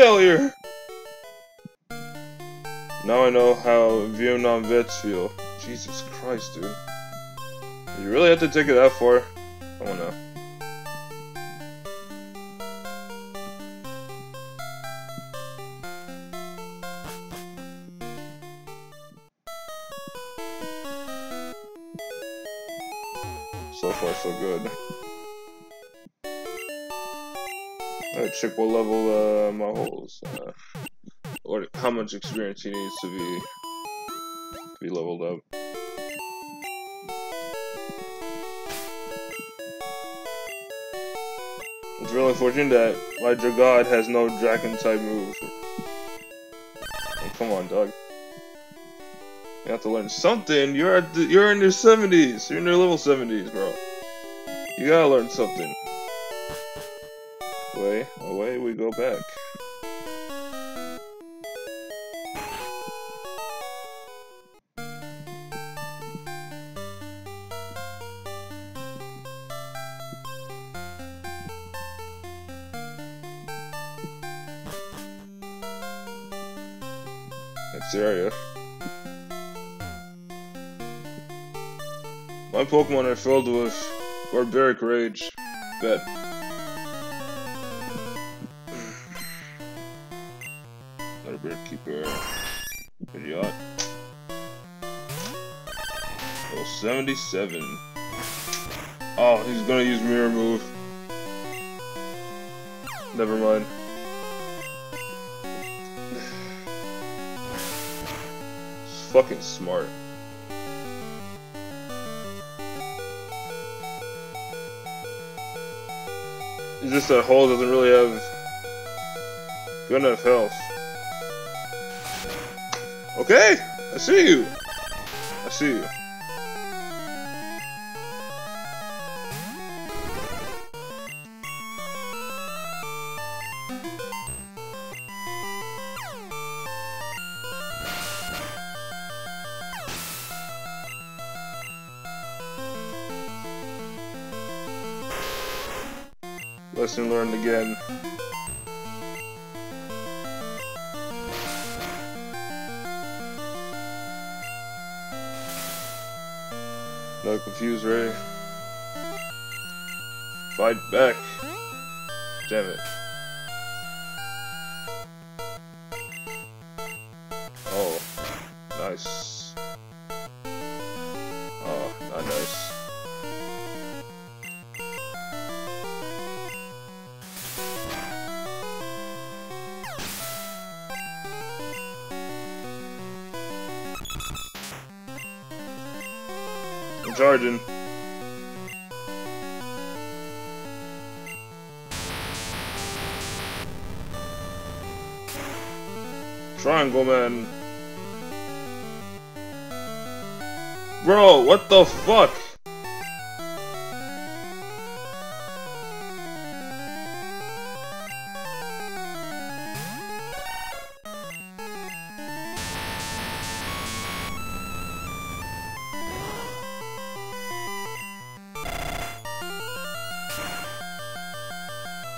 failure! Now I know how Vietnam vets feel. Jesus Christ, dude. You really have to take it that far? Oh no. So far, so good. That chick will level my holes. Or how much experience he needs to be leveled up. It's really unfortunate that my Dragod has no Dragon type move. Oh, come on, dog. You have to learn something. You're in your 70s. You're in your level 70s, bro. You gotta learn something. Away we go back. Next area. My Pokemon are filled with barbaric rage. Bet. Keeper, idiot. Level 77. Oh, he's gonna use mirror move. Never mind. It's fucking smart. It's just that hole doesn't really have good enough health. Okay, I see you. I see you. Lesson learned again. No confuse Ray. Fight back. Damn it. Oh, nice. Oh, not nice. Charging. Triangle Man. Bro, what the fuck?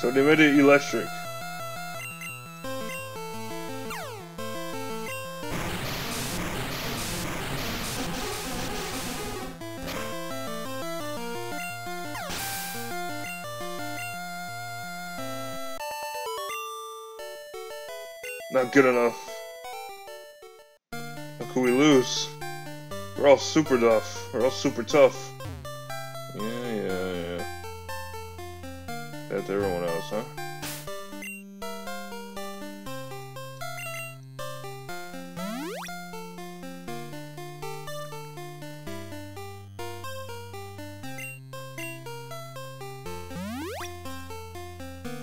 So they made it electric. Not good enough. How could we lose? We're all super tough. We're all super tough. Yeah. That's everyone else, huh?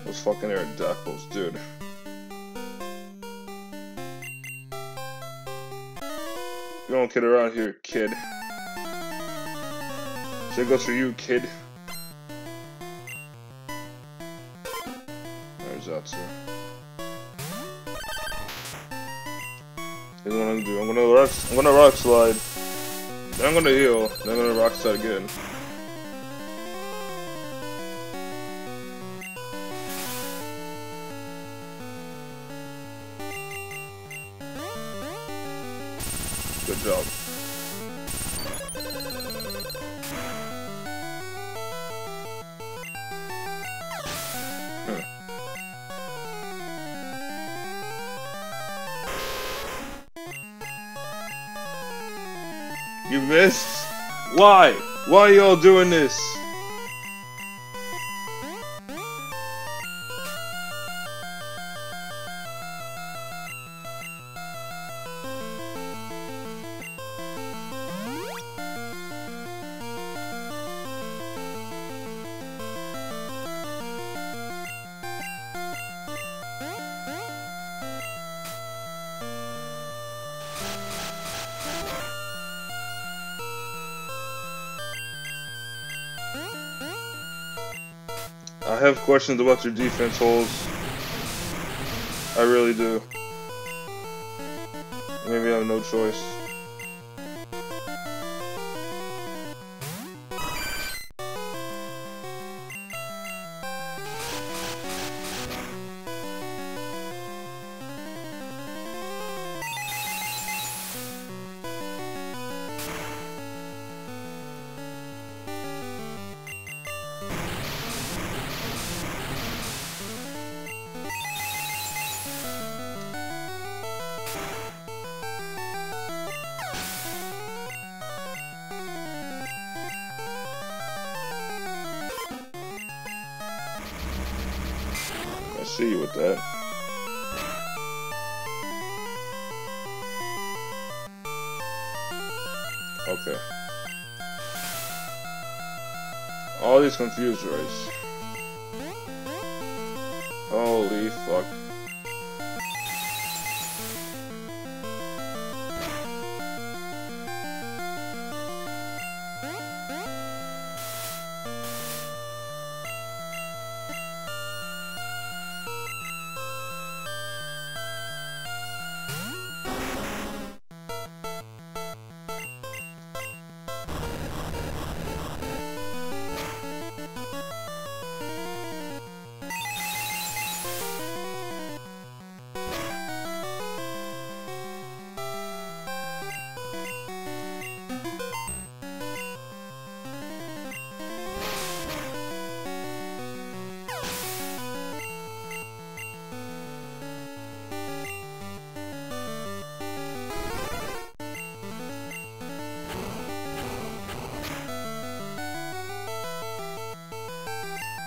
Those fucking Aerodactyls, dude. You don't get around here, kid. Shit goes for you, kid. Zatsu. Here's what I'm gonna do. I'm gonna rock slide. Then I'm gonna heal. Then I'm gonna rock slide again. Good job. You missed? Why? Why are y'all doing this? I have questions about your defense holes. I really do. Maybe I have no choice. See you with that. Okay. All these confused rays. Holy fuck.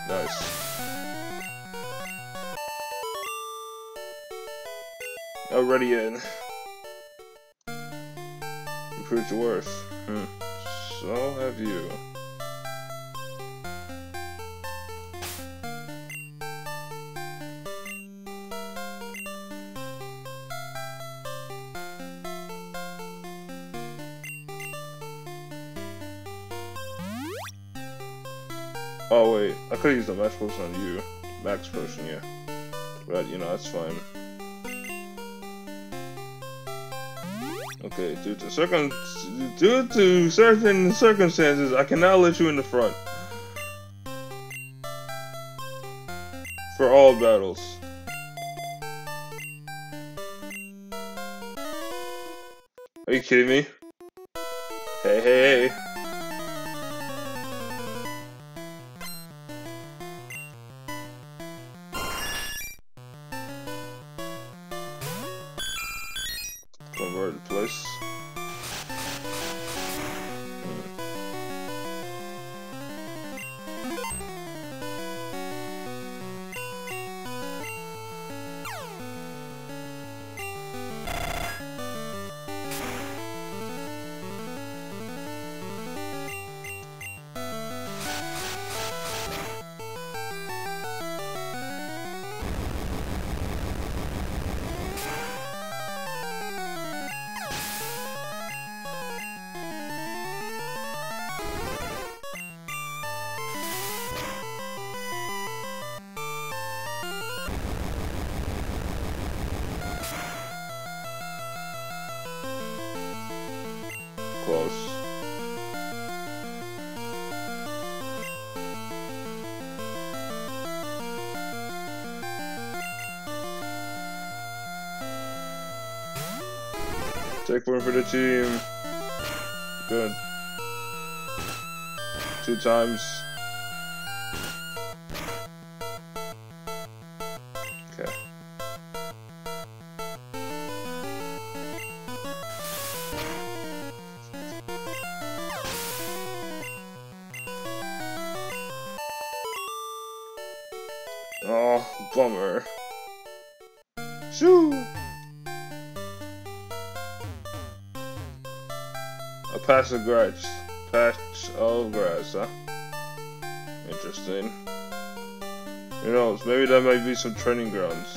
Nice. Already in. You proved your worth. So have you. Oh wait, I could've used the max potion on you. Max potion, yeah. But, you know, that's fine. Okay, due to certain circumstances, I cannot let you in the front. For all battles. Are you kidding me? Hey, hey, hey. Take one for the team. Good. 2 times. Okay. Oh, bummer. Shoo! A patch of grass. Patch of grass, huh? Interesting. Who knows, maybe that might be some training grounds.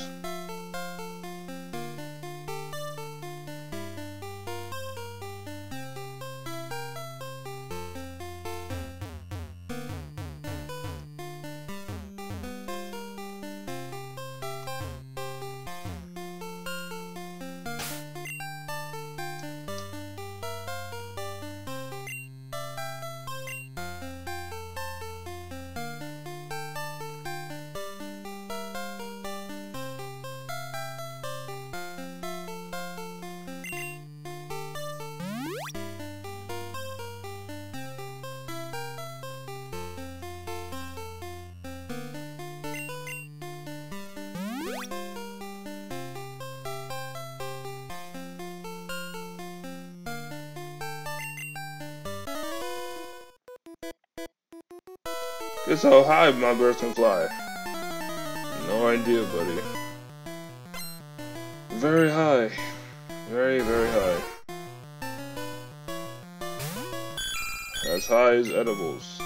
Guess how high my bird can fly? No idea, buddy. Very high. Very, very high. As high as edibles.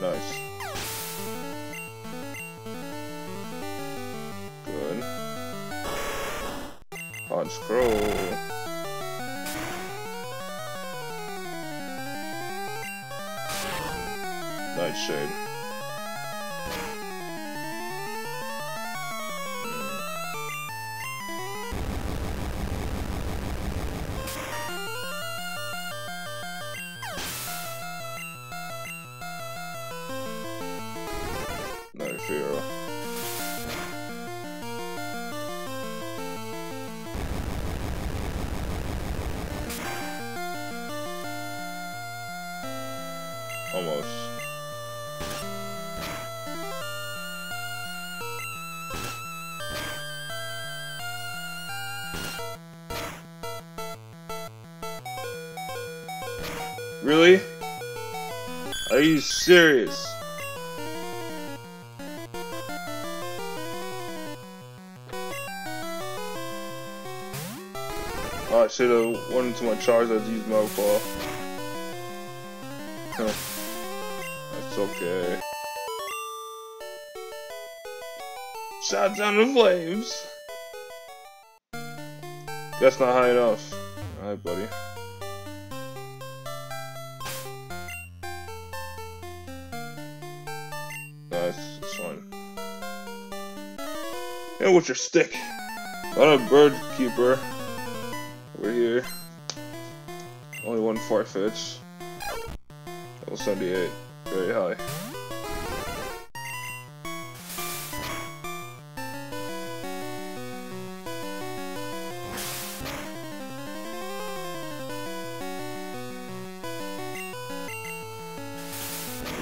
Nice. Punch Crow. Nice shade. Nice hero. Almost. Really? Are you serious? I should have went into my Charizard to use my ball. That's okay. Shot down the flames! That's not high enough. Alright, buddy. Nice, it's fine. And what's your stick? Not a bird keeper. We're here. Only one Farfetch'd. 78, very high.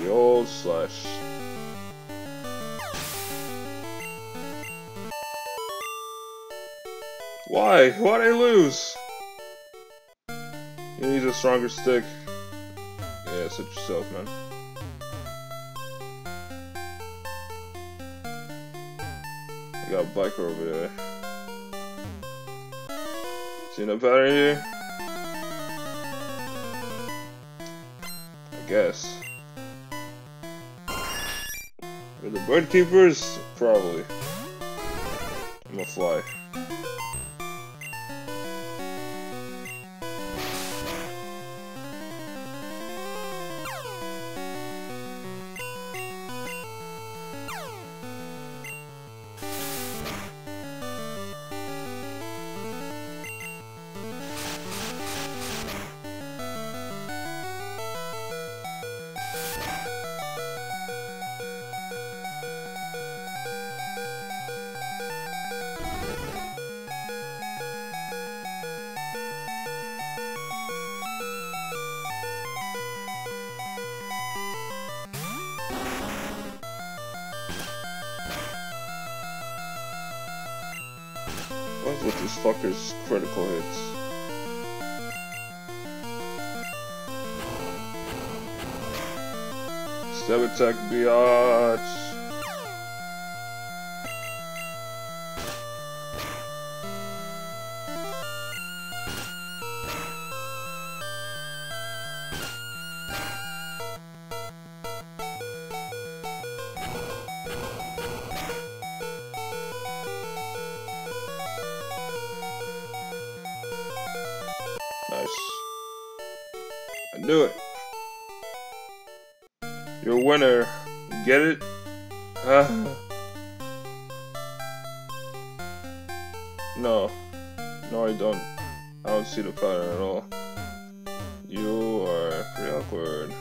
The old slash. Why? Why'd I lose? He needs a stronger stick. Yeah, suit yourself, man. I got a biker over there. See that pattern here? I guess. Are the bird keepers? Probably. I'm gonna fly. with this fucker's critical hits. Stab attack, biatch! Do it. You're a winner. Get it? No. No, I don't. I don't see the pattern at all. You are pretty awkward.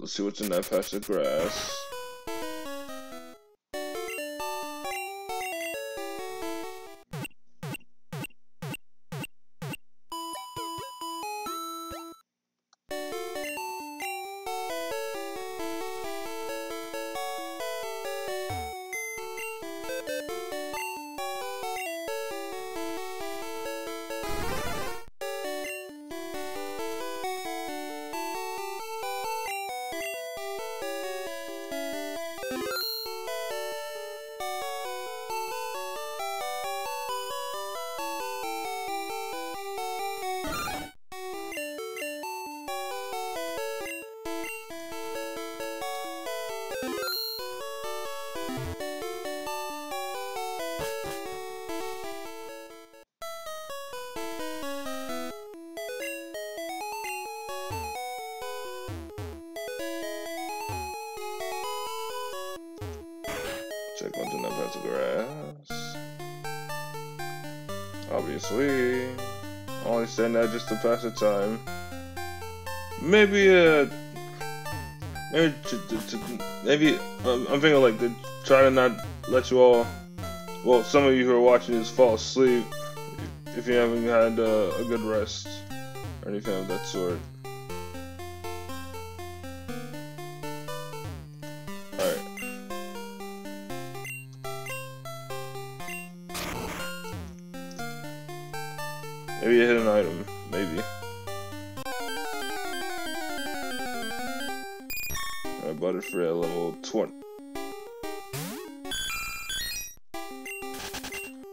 Let's see what's in that patch of grass. Check once another patch of grass. Obviously. Only saying that just to pass the time. I'm thinking like they're trying to not let you all, well, some of you who are watching this fall asleep if you haven't had a good rest or anything of that sort. Maybe I hit an item, maybe. Alright, Butterfree at level 20.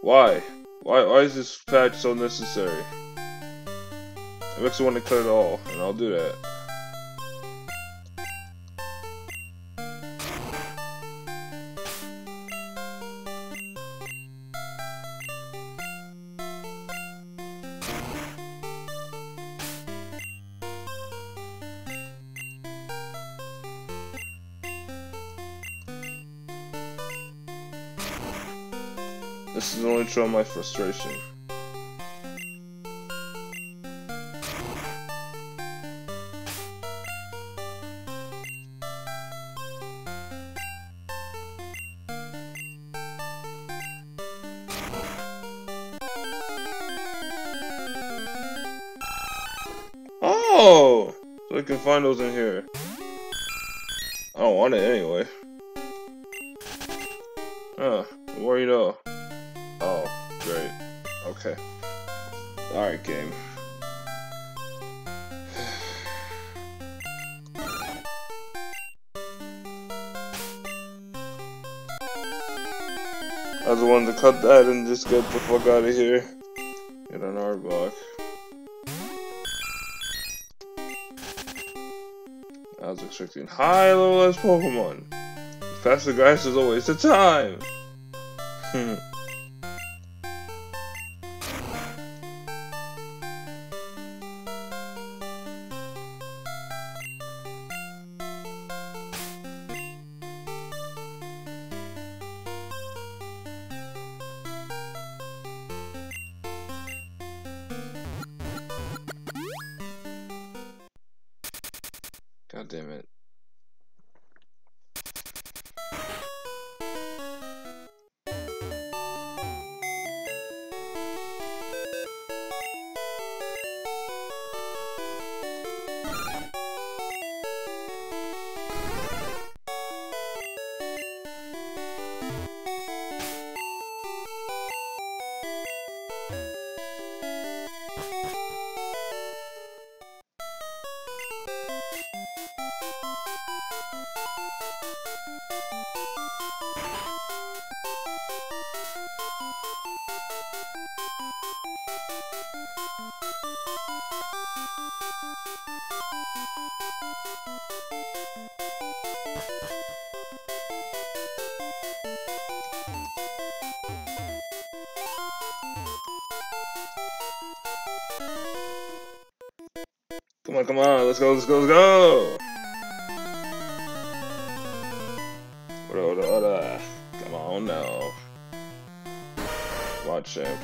Why is this patch so necessary? I makes me want to cut it all, and I'll do that. This is only showing my frustration. Oh! So I can find those in here. I don't want it anyway. What do you know? Oh, great. Okay. Alright, game. I was the one to cut that and just get the fuck out of here. Get an Arbok. I was expecting high level as Pokemon. Faster grass is a waste of time. God damn it. Come on, come on, let's go, let's go, let's go! Hold on, hold on. Come on now. Watch it.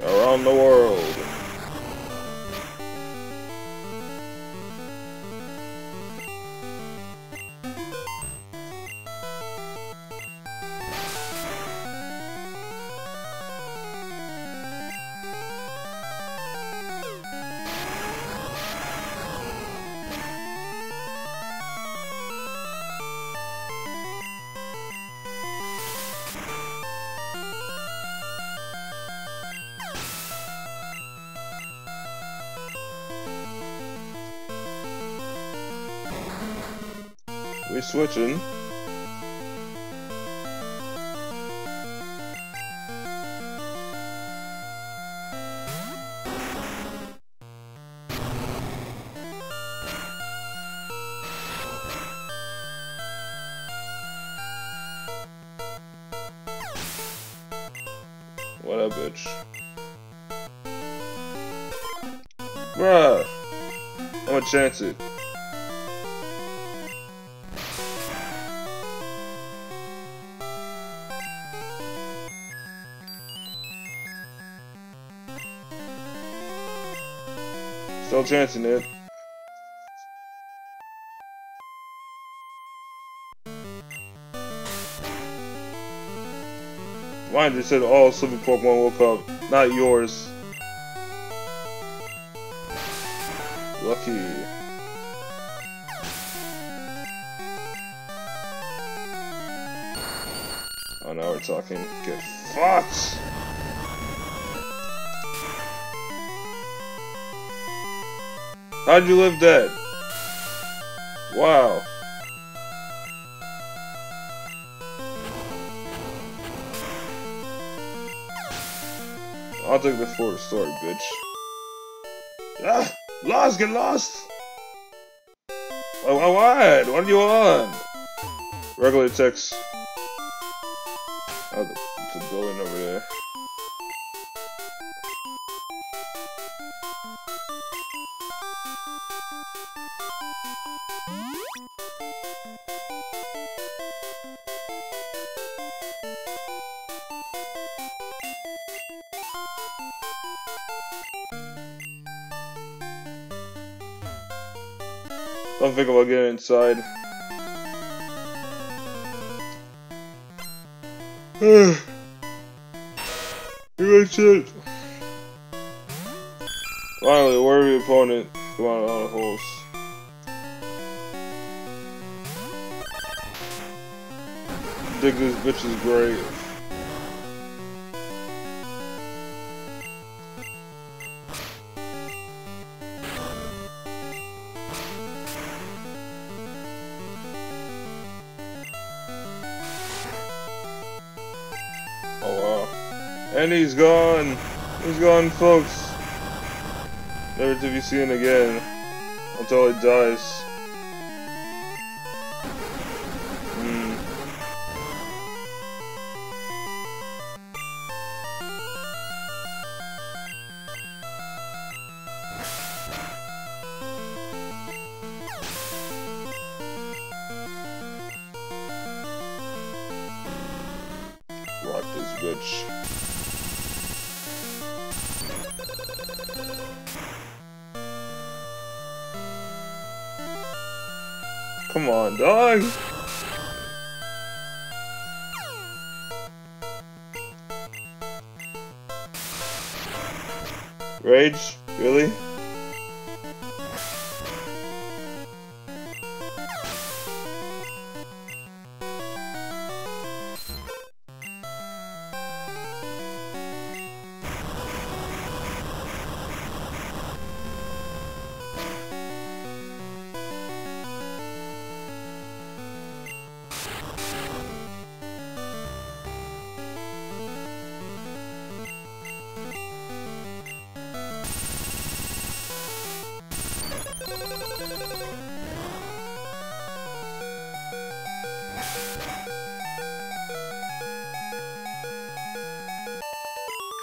Around the world. We're switching. What a bitch. Bruh. I'm gonna chance it. Still chancing it. Mine just said all 7.1 World Cup, not yours. Lucky. Oh, now we're talking. Get fucked! How'd you live that? Wow. I'll take the forward story, bitch. Ah! Lost! Get lost! Oh, I lied! What are you on? Regular text. Oh, it's a building over there. Don't think about getting inside. You ain't shit. Finally, where are your opponent? Come on the holes. I think this bitch is great. Oh wow. And he's gone! He's gone, folks! Never to be seen again. Until it dies. Rock this bitch. Come on, dog! Rage? Really?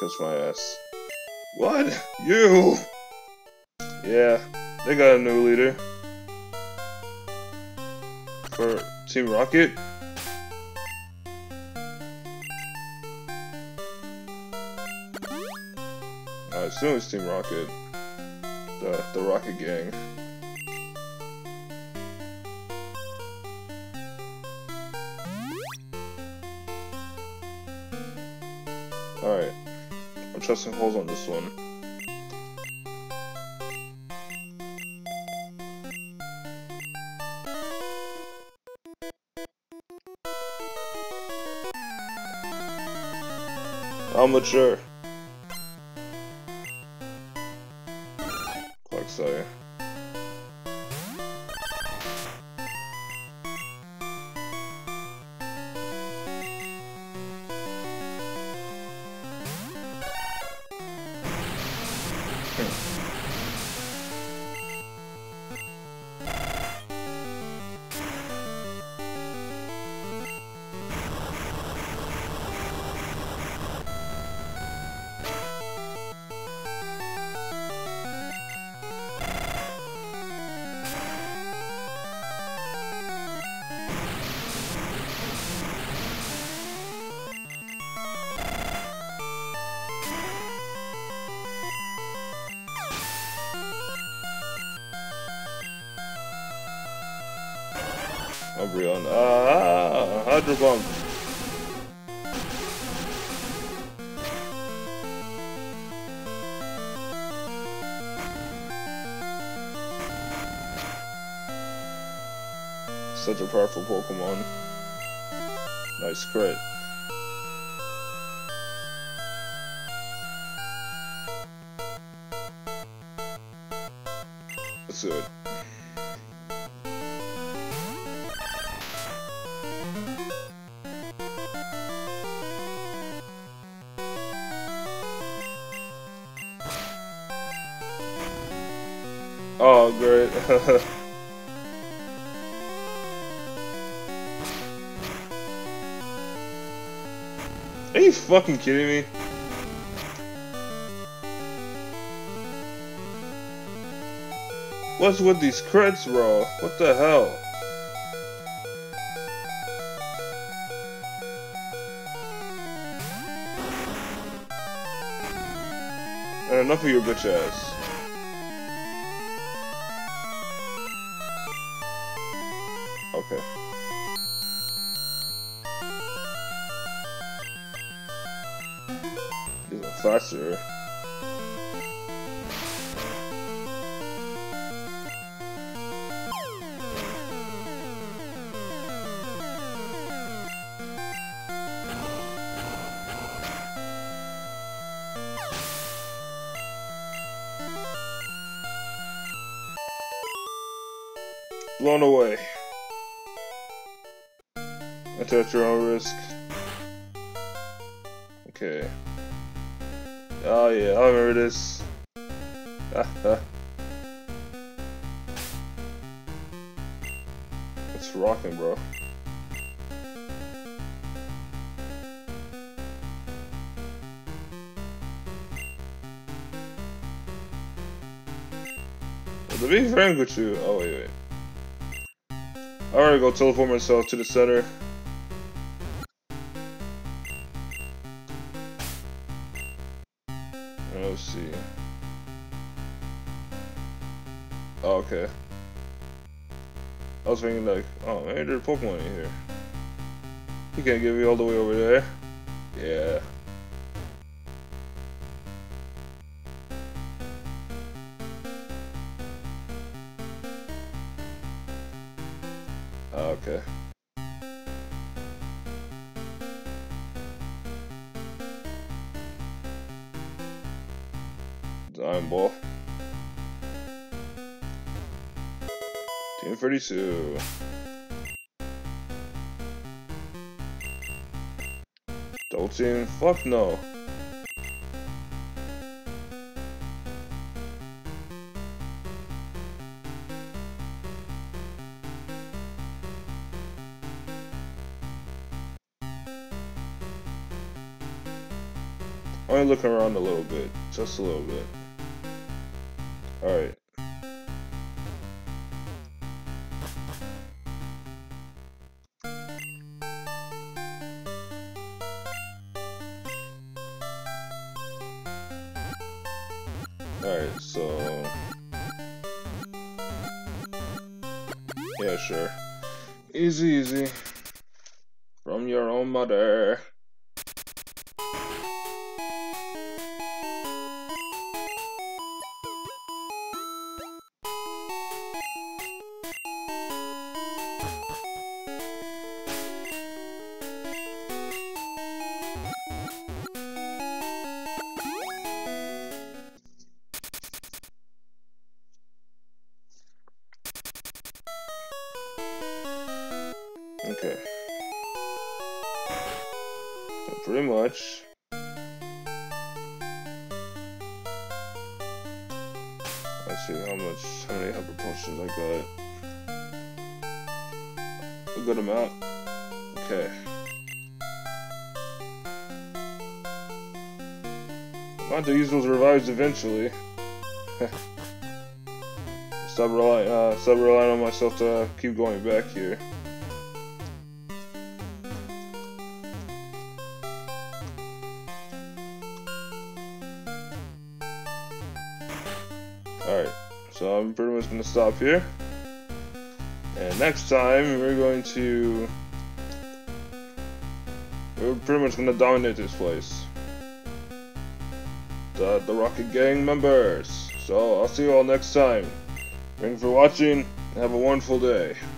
kiss my ass. What? You! Yeah, they got a new leader. For Team Rocket? I assume it's Team Rocket. The Rocket Gang. Alright. I'm trusting holes on this one. I'm mature. Quagsire. Umbreon. Ah, Hydro Bomb. Such a powerful Pokemon. Nice crit. That's good. Oh, great. Are you fucking kidding me? What's with these crits, bro? What the hell? And enough of your bitch ass. Okay. He's a faster. Blown away. At your own risk. Okay. Oh yeah, I remember this. It's rocking, bro. Well, to be frank with you, oh wait. I already go teleport myself to the center. Let's see. Oh, okay. I was thinking like, oh, maybe there's a Pokemon in here. He can't get me all the way over there. Yeah. Oh, okay. Iron Ball. Team 32. Double team? Fuck no. I want to look around a little bit, just a little bit. Alright. Alright, so... yeah, sure. Easy, easy. From your own mother. Okay. So pretty much. Let's see how many hyper potions I got. A good amount. Okay. I'll have to use those revives eventually. Stop relying on myself to keep going back here. Alright, so I'm pretty much going to stop here, and next time we're pretty much going to dominate this place. The Rocket Gang members. So I'll see you all next time. Thanks for watching, and have a wonderful day.